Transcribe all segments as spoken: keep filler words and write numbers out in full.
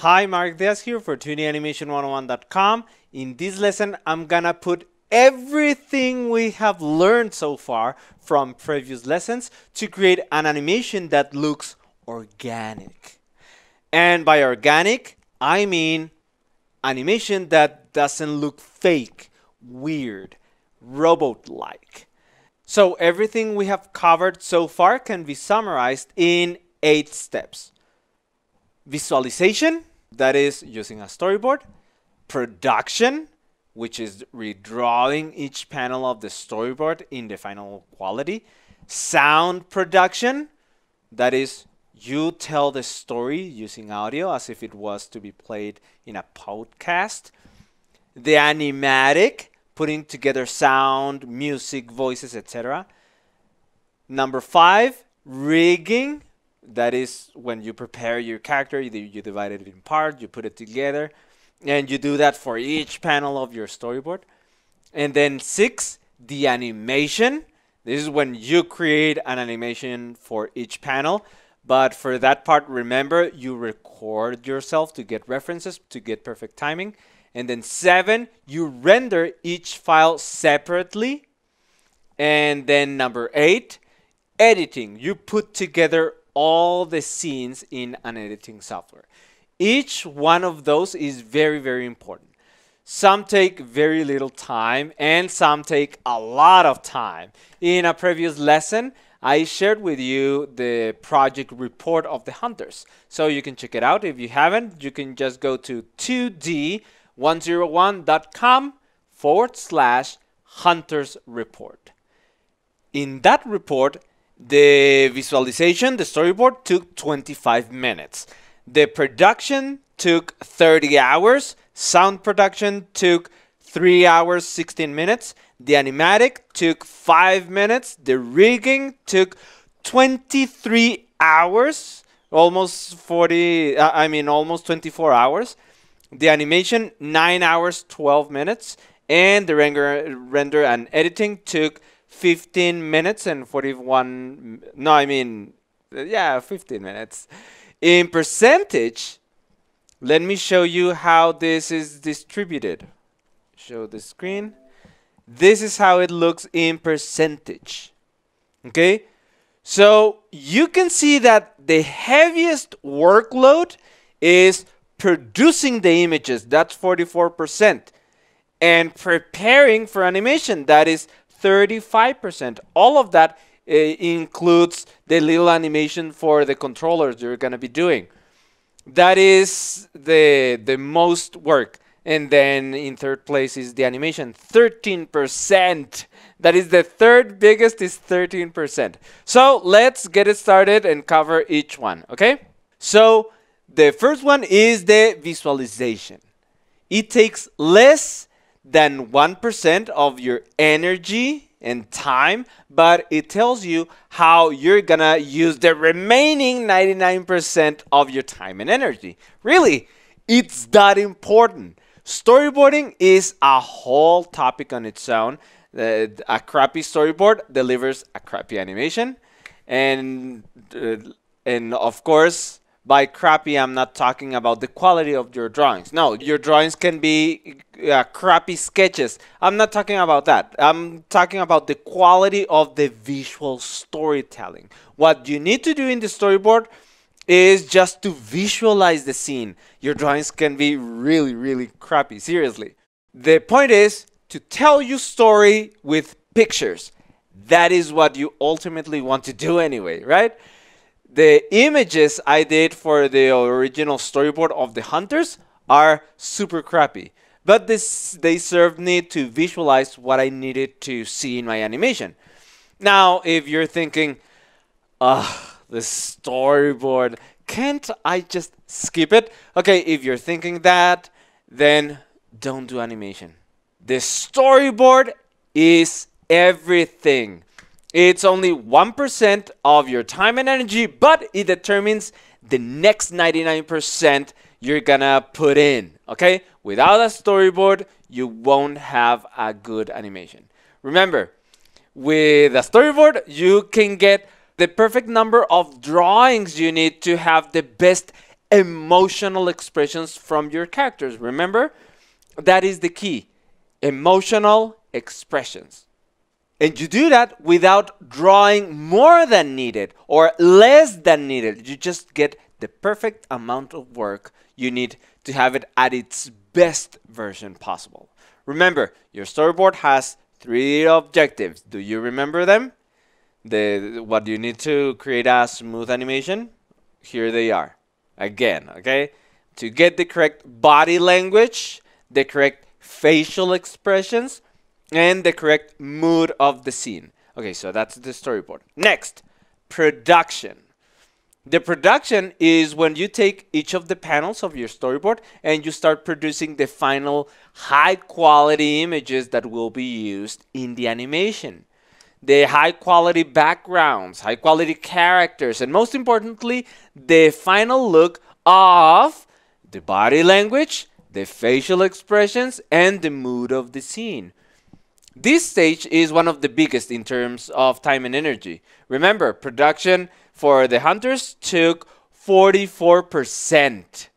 Hi, Mark Diaz here for two D animation one oh one dot com. In this lesson, I'm gonna put everything we have learned so far from previous lessons to create an animation that looks organic. And by organic, I mean animation that doesn't look fake, weird, robot-like. So everything we have covered so far can be summarized in eight steps. Visualization, that is using a storyboard. Production, which is redrawing each panel of the storyboard in the final quality. Sound production, that is you tell the story using audio as if it was to be played in a podcast. The animatic, putting together sound, music, voices, et cetera. Number five, rigging. That is when you prepare your character, you, you divide it in parts, you put it together, and you do that for each panel of your storyboard. And then six, the animation. This is when you create an animation for each panel. But for that part, remember, you record yourself to get references, to get perfect timing. And then seven, you render each file separately. And then number eight, editing. You put together all the scenes in an editing software. Each one of those is very, very important. Some take very little time and some take a lot of time. In a previous lesson, I shared with you the project report of The Hunters. So you can check it out. If you haven't, you can just go to two D one oh one dot com forward slash Hunters report. In that report, the visualization, the storyboard, took twenty-five minutes. The production took thirty hours. Sound production took three hours, sixteen minutes. The animatic took five minutes. The rigging took twenty-three hours, almost forty, uh, I mean, almost twenty-four hours. The animation, nine hours, twelve minutes. And the render, render and editing took fifteen minutes and forty-one, no, I mean, yeah, fifteen minutes. In percentage, let me show you how this is distributed. Show the screen. This is how it looks in percentage. Okay? So you can see that the heaviest workload is producing the images. That's forty-four percent. And preparing for animation. That is thirty-five percent. All of that uh, includes the little animation for the controllers you're going to be doing. That is the, the most work. And then in third place is the animation, thirteen percent. That is the third biggest, is thirteen percent. So let's get it started and cover each one, okay? So the first one is the visualization. It takes less than one percent of your energy and time, but it tells you how you're gonna use the remaining ninety-nine percent of your time and energy. Really, it's that important. Storyboarding is a whole topic on its own. Uh, a crappy storyboard delivers a crappy animation. And, uh, and of course, by crappy, I'm not talking about the quality of your drawings. No, your drawings can be uh, crappy sketches. I'm not talking about that. I'm talking about the quality of the visual storytelling. What you need to do in the storyboard is just to visualize the scene. Your drawings can be really, really crappy, seriously. The point is to tell your story with pictures. That is what you ultimately want to do anyway, right? The images I did for the original storyboard of The Hunters are super crappy, but this, they served me to visualize what I needed to see in my animation. Now, if you're thinking, ugh, the storyboard, can't I just skip it? Okay, if you're thinking that, then don't do animation. The storyboard is everything. It's only one percent of your time and energy, but it determines the next ninety-nine percent you're gonna put in, okay? Without a storyboard, you won't have a good animation. Remember, with a storyboard, you can get the perfect number of drawings you need to have the best emotional expressions from your characters. Remember, that is the key, emotional expressions. And you do that without drawing more than needed or less than needed. You just get the perfect amount of work you need to have it at its best version possible. Remember, your storyboard has three objectives. Do you remember them? The what you need to create a smooth animation? Here they are. Again, okay? To get the correct body language, the correct facial expressions, and the correct mood of the scene. Okay, so that's the storyboard. Next, production. The production is when you take each of the panels of your storyboard and you start producing the final high-quality images that will be used in the animation. The high-quality backgrounds, high-quality characters, and most importantly, the final look of the body language, the facial expressions, and the mood of the scene. This stage is one of the biggest in terms of time and energy. Remember, production for The Hunters took forty-four percent.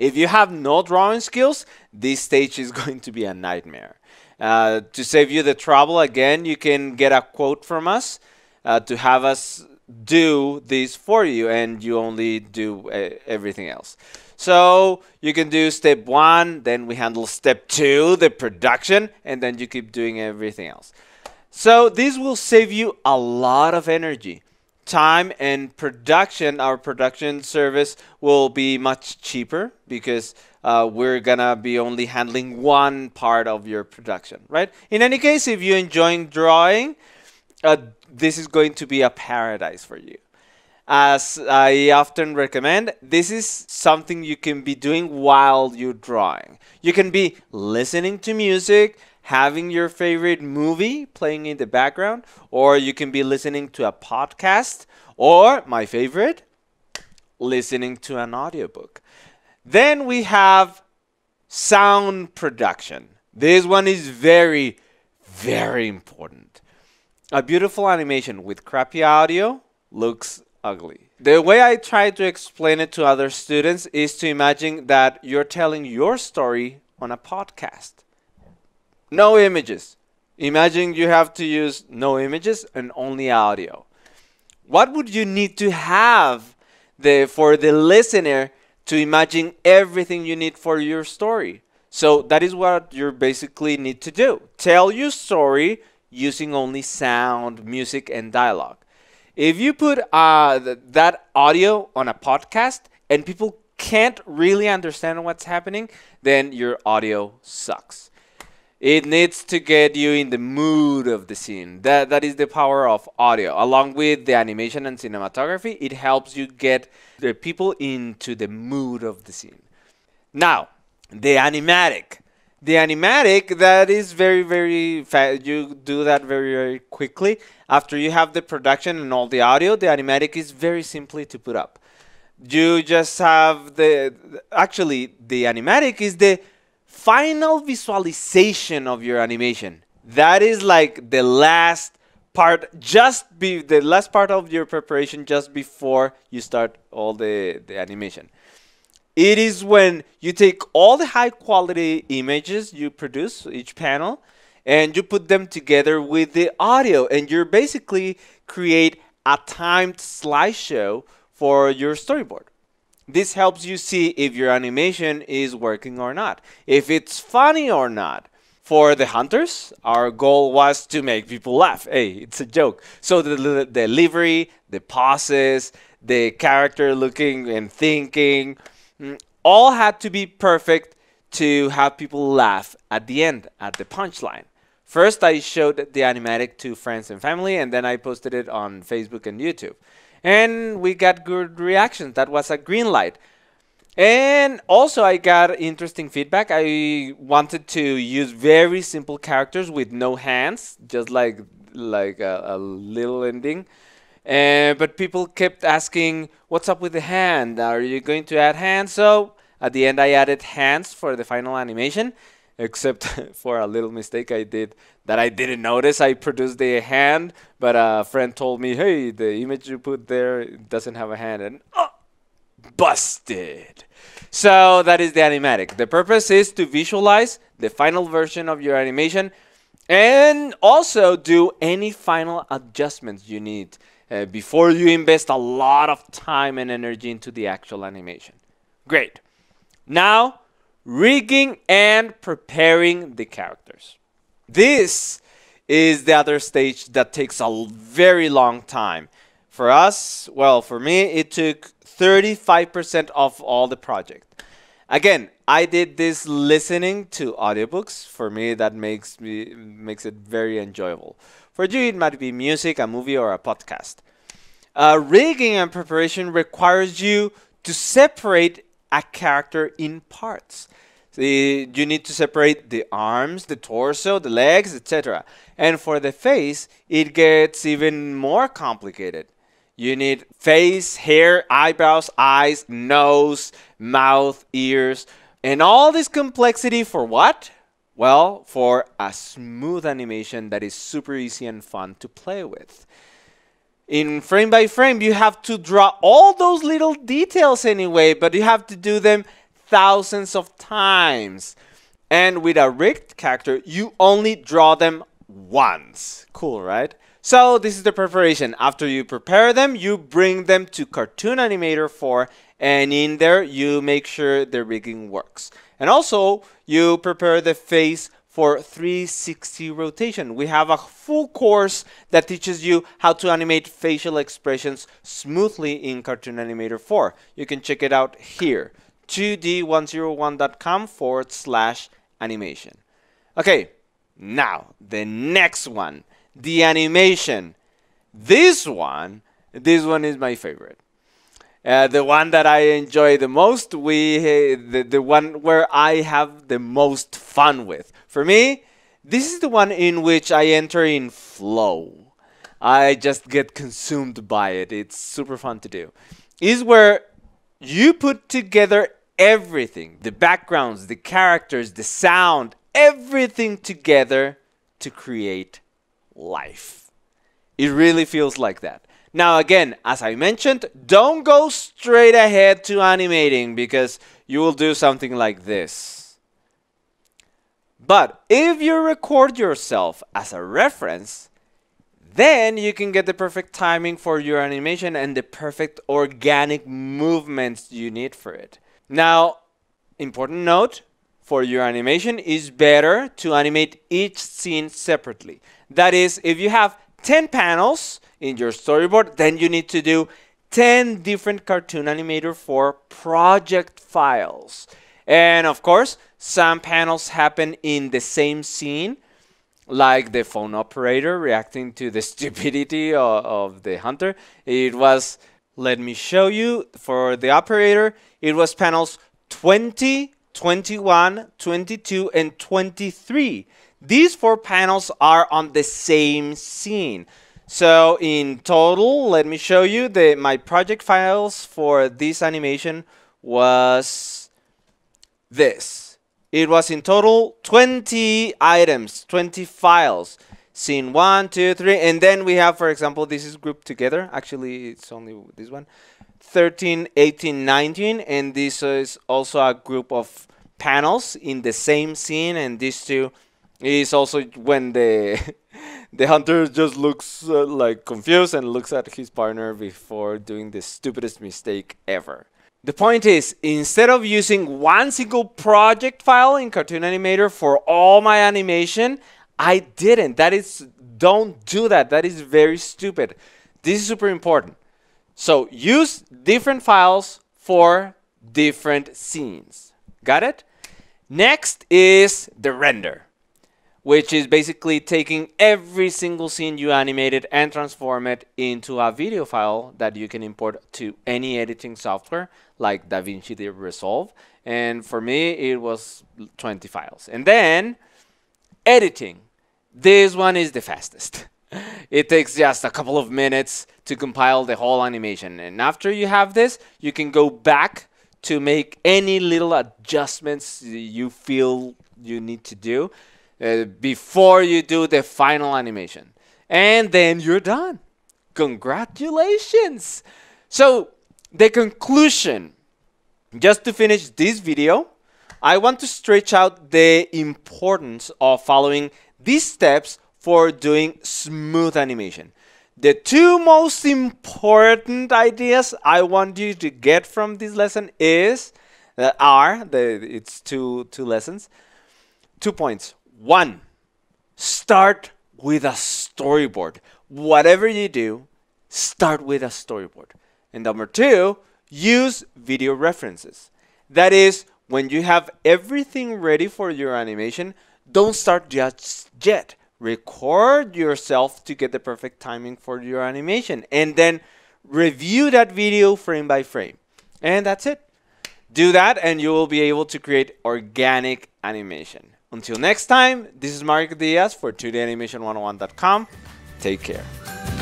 If you have no drawing skills, this stage is going to be a nightmare. Uh, to save you the trouble, again, you can get a quote from us uh, to have us do this for you, and you only do uh, everything else. So you can do step one, then we handle step two, the production, and then you keep doing everything else. So this will save you a lot of energy. Time and production, our production service will be much cheaper because uh, we're gonna be only handling one part of your production, right? In any case, if you're enjoying drawing, uh, this is going to be a paradise for you. As I often recommend, this is something you can be doing while you're drawing. You can be listening to music, having your favorite movie playing in the background, or you can be listening to a podcast, or my favorite, listening to an audiobook. Then we have sound production. This one is very, very important. A beautiful animation with crappy audio looks ugly. The way I try to explain it to other students is to imagine that you're telling your story on a podcast. No images. Imagine you have to use no images and only audio. What would you need to have the, for the listener to imagine everything you need for your story? So that is what you basically need to do. Tell your story using only sound, music, and dialogue. If you put uh, th that audio on a podcast and people can't really understand what's happening, then your audio sucks. It needs to get you in the mood of the scene. That, that is the power of audio. Along with the animation and cinematography, it helps you get the people into the mood of the scene. Now, the animatic. The animatic, that is very, very fast. You do that very, very quickly. After you have the production and all the audio, the animatic is very simply to put up. You just have the... Actually, the animatic is the final visualization of your animation. That is like the last part, just be the last part of your preparation just before you start all the, the animation. It is when you take all the high quality images you produce, each panel, and you put them together with the audio, and you're basically create a timed slideshow for your storyboard. This helps you see if your animation is working or not, if it's funny or not. For The Hunters, our goal was to make people laugh. Hey, it's a joke. So the, the delivery, the pauses, the character looking and thinking, all had to be perfect to have people laugh at the end, at the punchline. First, I showed the animatic to friends and family, and then I posted it on Facebook and YouTube. And we got good reactions. That was a green light. And also I got interesting feedback. I wanted to use very simple characters with no hands, just like like a, a little ending. Uh, but people kept asking, what's up with the hand? Are you going to add hands? So at the end I added hands for the final animation, except for a little mistake I did that I didn't notice. I produced the hand, but a friend told me, hey, the image you put there doesn't have a hand. And oh, Busted! So that is the animatic. The purpose is to visualize the final version of your animation and also do any final adjustments you need uh, before you invest a lot of time and energy into the actual animation. Great. Now, rigging and preparing the characters. This is the other stage that takes a very long time. For us, well, for me, it took thirty-five percent of all the project. Again, I did this listening to audiobooks. For me, that makes me makes it very enjoyable. For you, it might be music, a movie, or a podcast. Uh, rigging and preparation requires you to separate a character in parts. The, you need to separate the arms, the torso, the legs, et cetera. And for the face, it gets even more complicated. You need face, hair, eyebrows, eyes, nose, mouth, ears, and all this complexity for what? Well, for a smooth animation that is super easy and fun to play with. In frame by frame, you have to draw all those little details anyway, but you have to do them thousands of times. And with a rigged character, you only draw them once. Cool, right? So this is the preparation. After you prepare them, you bring them to Cartoon Animator four, and in there you make sure the rigging works. And also you prepare the face for three sixty rotation. We have a full course that teaches you how to animate facial expressions smoothly in Cartoon Animator four. You can check it out here. two D A animation one oh one dot com forward slash animation. Okay, now the next one, the animation. This one, this one is my favorite. Uh, the one that I enjoy the most, we uh, the, the one where I have the most fun with. For me, this is the one in which I enter in flow. I just get consumed by it. It's super fun to do. Is where you put together everything, the backgrounds, the characters, the sound, everything together to create life. It really feels like that. Now again, as I mentioned, don't go straight ahead to animating because you will do something like this. But if you record yourself as a reference, then you can get the perfect timing for your animation and the perfect organic movements you need for it. Now, important note for your animation is better to animate each scene separately. That is, if you have ten panels in your storyboard, then you need to do ten different Cartoon Animator four project files. And of course, some panels happen in the same scene, like the phone operator reacting to the stupidity of, of the hunter. It was, let me show you, for the operator, it was panels twenty, twenty-one, twenty-two, and twenty-three. These four panels are on the same scene. So in total, let me show you, the, my project files for this animation was this. It was in total twenty items, twenty files. Scene one, two, three, and then we have, for example, this is grouped together. Actually, it's only this one. thirteen, eighteen, nineteen, and this is also a group of panels in the same scene, and these two is also when the the hunter just looks uh, like confused and looks at his partner before doing the stupidest mistake ever. The point is, instead of using one single project file in Cartoon Animator for all my animation, I didn't. That is, don't do that. That is very stupid. This is super important. So use different files for different scenes. Got it? Next is the render, which is basically taking every single scene you animated and transform it into a video file that you can import to any editing software like DaVinci Resolve. And for me, it was twenty files. And then editing. This one is the fastest. It takes just a couple of minutes to compile the whole animation. And after you have this, you can go back to make any little adjustments you feel you need to do Uh, before you do the final animation. And then you're done. Congratulations! So The conclusion, just to finish this video, I want to stretch out the importance of following these steps for doing smooth animation. The two most important ideas I want you to get from this lesson is that are the it's two two lessons, two points. One, start with a storyboard. Whatever you do, start with a storyboard. And number two, use video references. That is, when you have everything ready for your animation, don't start just yet. Record yourself to get the perfect timing for your animation, and then review that video frame by frame. And that's it. Do that and you will be able to create organic animation. Until next time, this is Mark Diaz for two D animation one oh one dot com. Take care.